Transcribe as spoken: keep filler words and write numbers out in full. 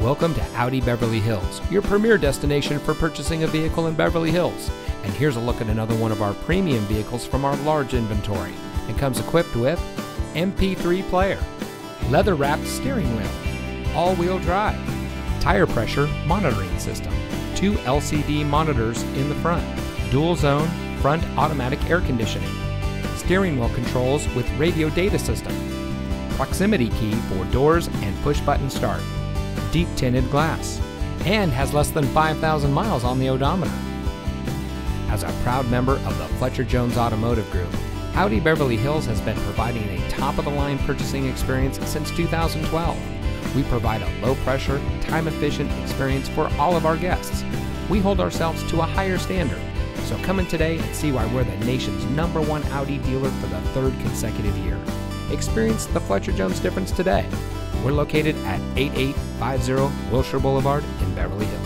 Welcome to Audi Beverly Hills, your premier destination for purchasing a vehicle in Beverly Hills. And here's a look at another one of our premium vehicles from our large inventory. It comes equipped with M P three player, leather-wrapped steering wheel, all-wheel drive, tire pressure monitoring system, two L C D monitors in the front, dual-zone front automatic air conditioning, steering wheel controls with radio data system, proximity key for doors and push-button start, deep tinted glass, and has less than five thousand miles on the odometer. As a proud member of the Fletcher Jones Automotive Group, Audi Beverly Hills has been providing a top-of-the-line purchasing experience since two thousand twelve. We provide a low-pressure, time-efficient experience for all of our guests. We hold ourselves to a higher standard, so come in today and see why we're the nation's number one Audi dealer for the third consecutive year. Experience the Fletcher Jones difference today. We're located at eighty-eight fifty Wilshire Boulevard in Beverly Hills.